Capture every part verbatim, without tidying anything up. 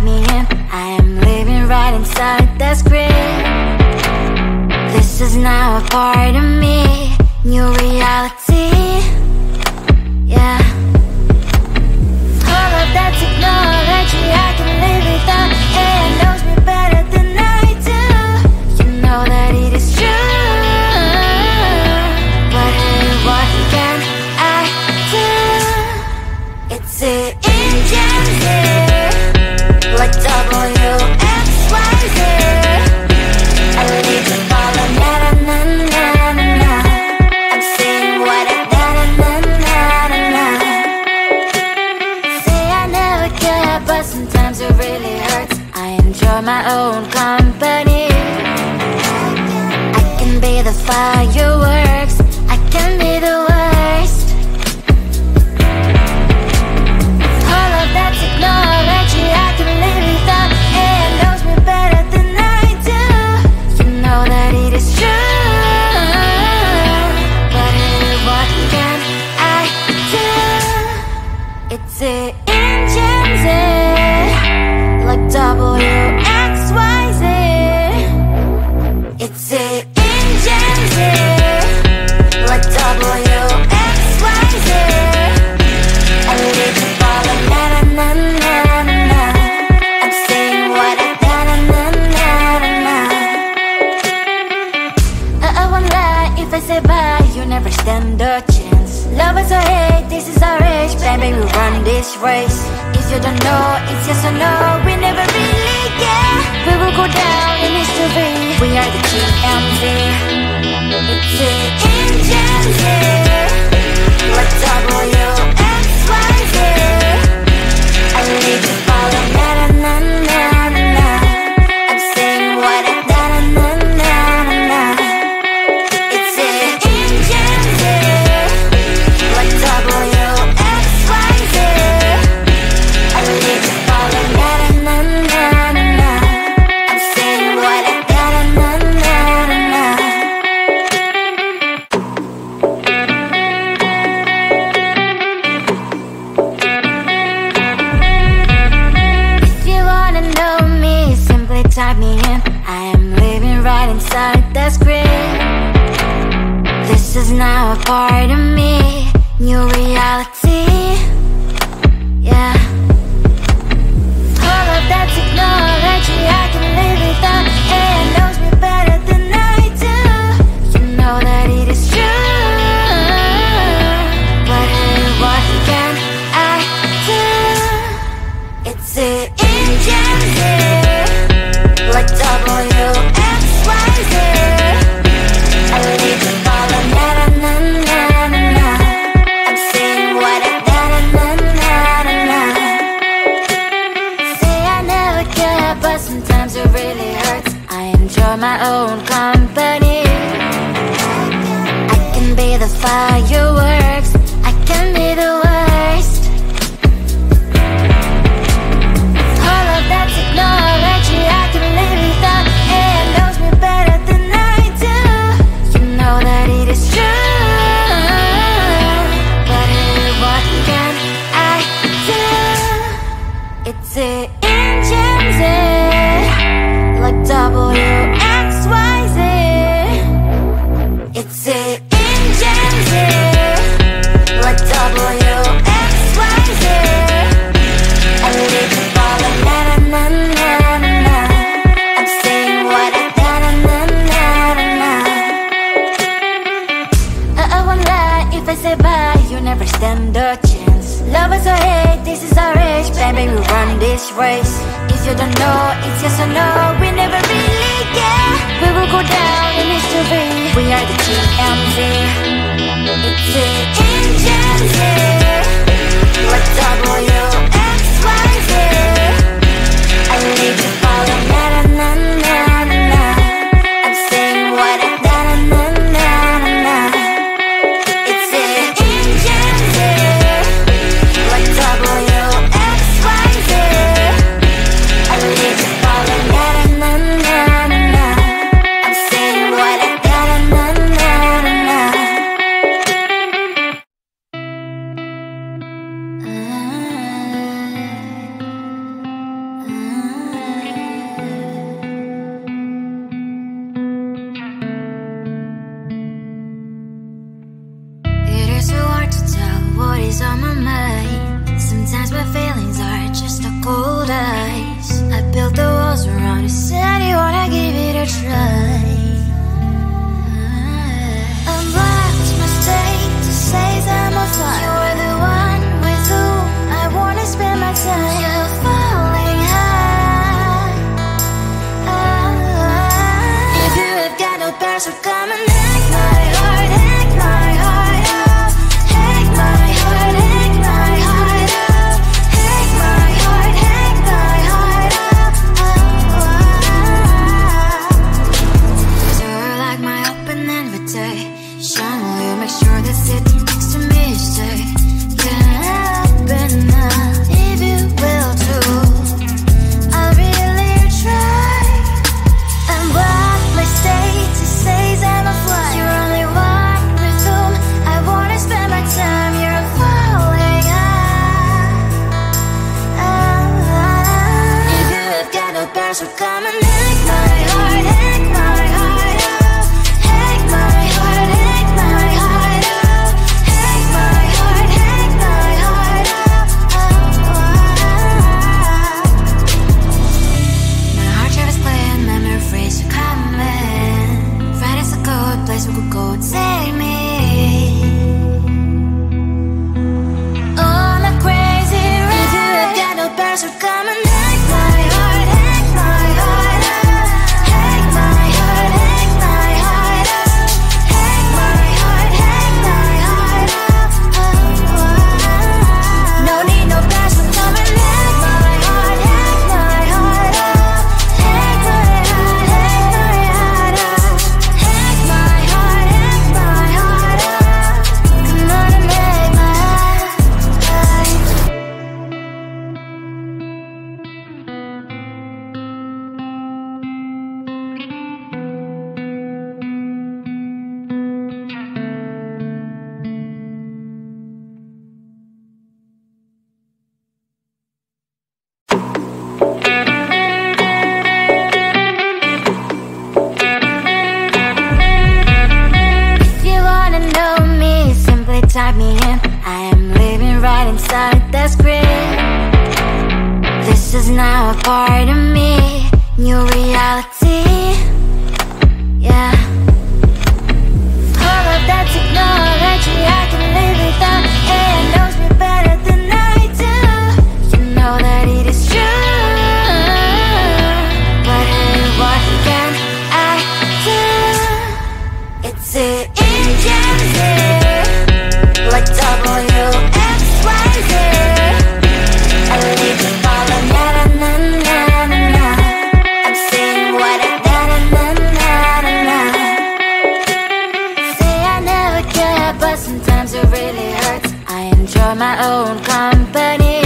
invite me in. I am living right inside the script. This is now a part of me. New reality, yeah. All of that technology, I can live without. It knows me better than I do. You know that it is true. But what can I do? It's it. My own company, I can be the fireworks, I can be the worst. All of that technology, I can live without. It knows me better than I do. You know that it is true. But what can I do? It's it engines, like double U. It's it engines here, like double U X Y Z. I live to follow, na na na na na. I'm saying what I na na na na na. I won't lie if I say bye, you never stand a chance. Love us or hate, this is our age. Plan, baby, run this race. If you don't know, it's yes or no. We never really care. We will go down in history. We are the G M Z. It's the engines here, like double U X Y Z. I need to follow, na na na na na. I'm saying what I na na na na na. It's the engines here, like double U X Y Z. I need to follow, na na na na na. I'm saying what I. Type me in. I am living right inside the script. This is now a part of me. New reality, yeah. All of that technology, I can live without. It knows me better than I do. You know that it is true. But what can I do? It's it engines. Like double U X Y Z. I live to follow, na na na na na. I'm saying what I na na na na na. Say I never care, but sometimes it really hurts. I enjoy my own company. I can be the fireworks, I can be the worst. All of that technology, I can live. It knows me better than I do. You know that it is true. But what can I do? It's it engines it, like double U X Y Z. It's it engines it, like double U X Y Z. I live to follow, na na na na na. I say bye, you never stand a chance. Love us or hate, this is our age. Plan, baby, run this race. If you don't know, it's yes or no. We never really care. We will go down in history. We are the G M Z. It's the engines here, like double U X Y Z. I need to follow, na na na na na. I'm saying what I na na na na na. type me in. I am living right inside that script. This is now a part of me, new reality. Yeah. All of that technology, I can live without. It knows me better than I do. You know that it is true. But hey, what can I do? It's it. Like W X Y Z, I live in falling, na-na-na-na-na. I'm saying what I na-na-na-na-na. Say I never care, but sometimes it really hurts. I enjoy my own company.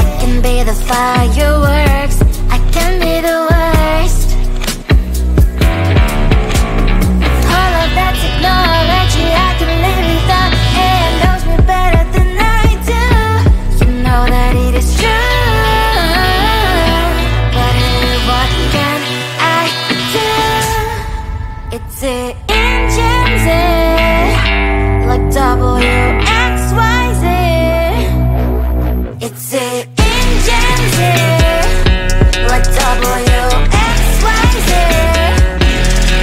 I can be the fireworks, I can be the worst. All of that technology, I can live without. It knows me better than I do. You know that it is true. But hey, what can I do? It's it in Gen Z, like W X Y Z. It's it in Gen Z, like W X Y Z.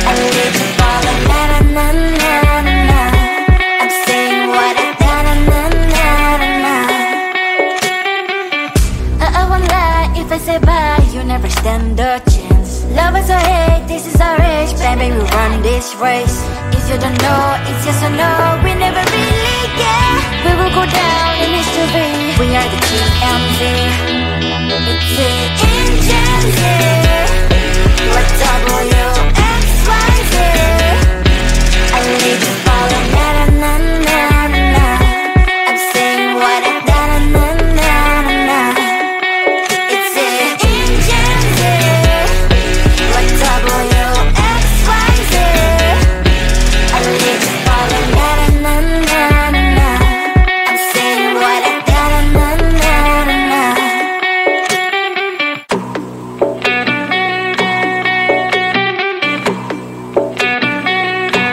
I live in falling, na-na-na-na-na. I'm saying what I na-na-na-na-na. I, I won't lie, if I say bye, you never stand a chance. Love us or hate, this is our age. Plan, baby, we run this race. If you don't know, it's yes or no. We never really care. We will go down in history. We are the G M Z. It's it in Gen Z, like W X Y Z. I live in falling, na-na-na-na-na. I'm saying what I na-na-na-na-na. It's it in Gen Z, like W X Y Z. I live in falling, na-na-na-na-na. I'm saying what I na-na-na-na-na. If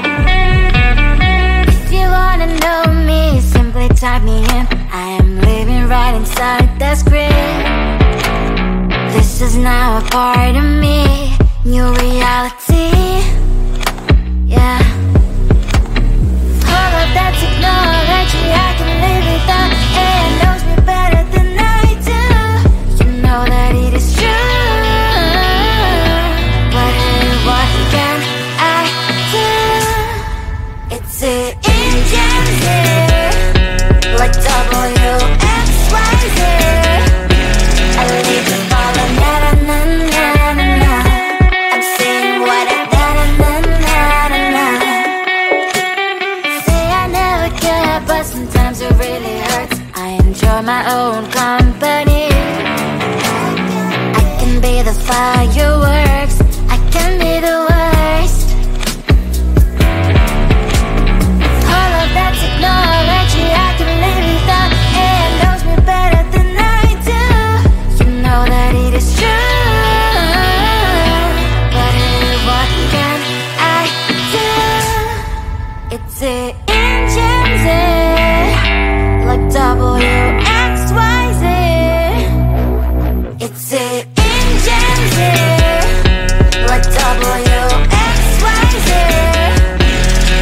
you wanna know me, simply type me in. I am living right inside that script. This is now a part of me, new reality. Yeah. All of that technology, I can live without. It knows me better than I do. You know that it is true. But hey, what can I do? It's it in Gen Z, like W X Y Z. I live in falling, na-na-na-na-na-na. I'm saying what I na-na-na-na-na. Say I never care, but sometimes it really hurts. I enjoy my own company. I can be the fireworks, I can be the worst. All of that technology, I can live without. It knows me better than I do. You know that it is true. But hey, what can I do? It's it in Gen Z, like W X Y Z. It's it in Gen Z, like W X Y Z.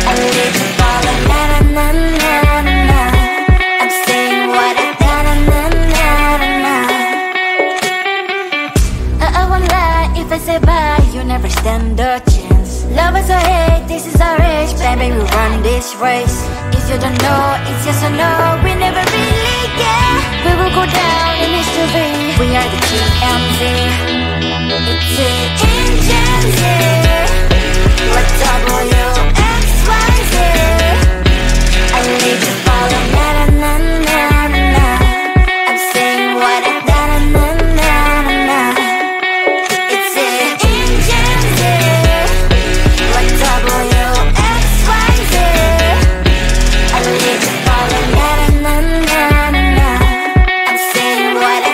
I live in falling, na-na-na-na-na-na. I'm saying what I na-na-na-na-na. I, I won't lie, if I say bye, you never stand a chance. Love us or hate, this is our age. Plan, baby, we run this race. If you don't know, it's yes or no. We never really care. We will go down in history. We are the G M Z. It's it in Gen Z, like W X Y Z. I live in falling, na-na-na-na-na-na. I'm saying what I na-na-na-na-na. It's it in Gen Z, like W X Y Z. I live in falling, na-na-na-na-na-na. I'm saying what I na-na-na-na-na.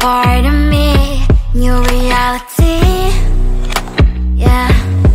Part of me, new reality, yeah.